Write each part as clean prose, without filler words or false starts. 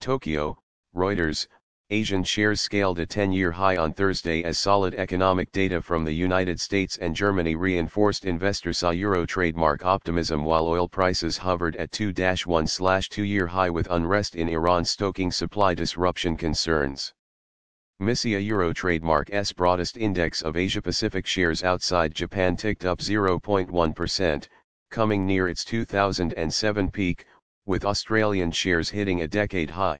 Tokyo, Reuters, Asian shares scaled a 10-year high on Thursday as solid economic data from the United States and Germany reinforced investors' euro trademark optimism while oil prices hovered at 2-1/2-year high with unrest in Iran stoking supply disruption concerns. MSCI Euro trademark's broadest index of Asia-Pacific shares outside Japan ticked up 0.1%, coming near its 2007 peak, with Australian shares hitting a decade high.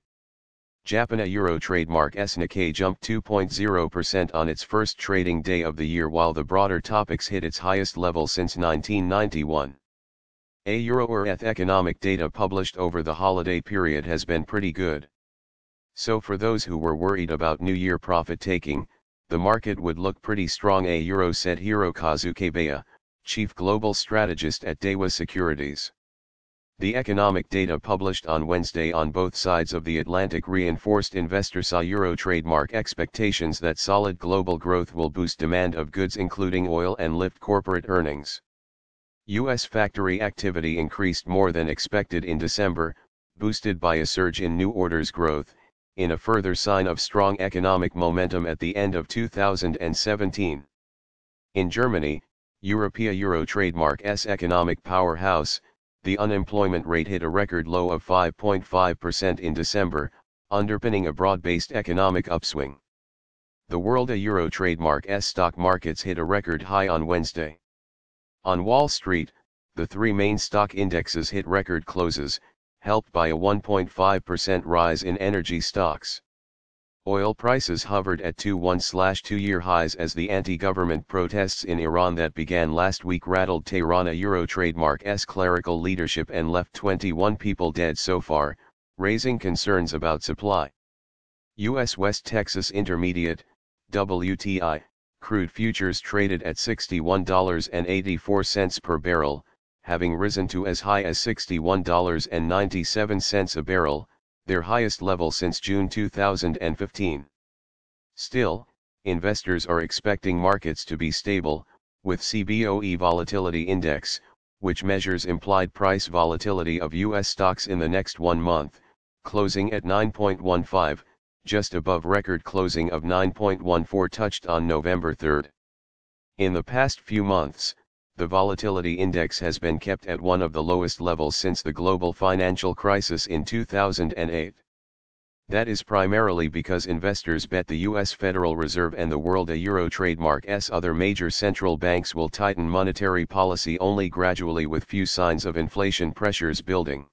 Japan Euro trademark's Nikkei jumped 2.0% on its first trading day of the year while the broader TOPIX hit its highest level since 1991. Euro's economic data published over the holiday period has been pretty good. So for those who were worried about New Year profit-taking, the market would look pretty strong, Euro said Hirokazu Kabeya, chief global strategist at Daiwa Securities. The economic data published on Wednesday on both sides of the Atlantic reinforced investors' euro trademark expectations that solid global growth will boost demand of goods including oil and lift corporate earnings. U.S. factory activity increased more than expected in December, boosted by a surge in new orders growth, in a further sign of strong economic momentum at the end of 2017. In Germany, European Euro trademark's economic powerhouse, the unemployment rate hit a record low of 5.5% in December, underpinning a broad-based economic upswing. The world Euro trademark's stock markets hit a record high on Wednesday. On Wall Street, the three main stock indexes hit record closes, helped by a 1.5% rise in energy stocks. Oil prices hovered at 2-1/2-year highs as the anti-government protests in Iran that began last week rattled Tehran. Euro trademark's clerical leadership and left 21 people dead so far, raising concerns about supply. U.S. West Texas Intermediate, WTI, crude futures traded at $61.84 per barrel, having risen to as high as $61.97 a barrel, their highest level since June 2015. Still, investors are expecting markets to be stable, with CBOE Volatility Index, which measures implied price volatility of U.S. stocks in the next 1 month, closing at 9.15, just above record closing of 9.14 touched on November 3. In the past few months, the volatility index has been kept at one of the lowest levels since the global financial crisis in 2008. That is primarily because investors bet the U.S. Federal Reserve and the world Euro trademark's other major central banks will tighten monetary policy only gradually with few signs of inflation pressures building.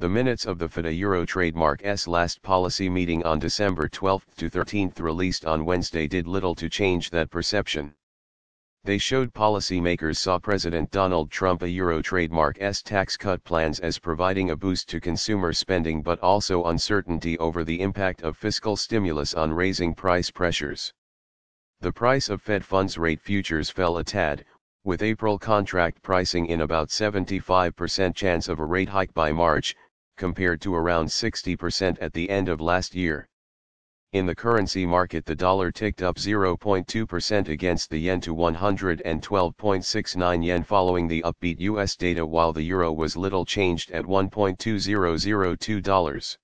The minutes of the Fed Euro trademark's last policy meeting on December 12 to 13 released on Wednesday did little to change that perception. They showed policymakers saw President Donald Trump Euro trademark's tax cut plans as providing a boost to consumer spending but also uncertainty over the impact of fiscal stimulus on raising price pressures. The price of Fed funds rate futures fell a tad, with April contract pricing in about 75% chance of a rate hike by March, compared to around 60% at the end of last year. In the currency market, the dollar ticked up 0.2% against the yen to 112.69 yen following the upbeat US data, while the euro was little changed at $1.2002.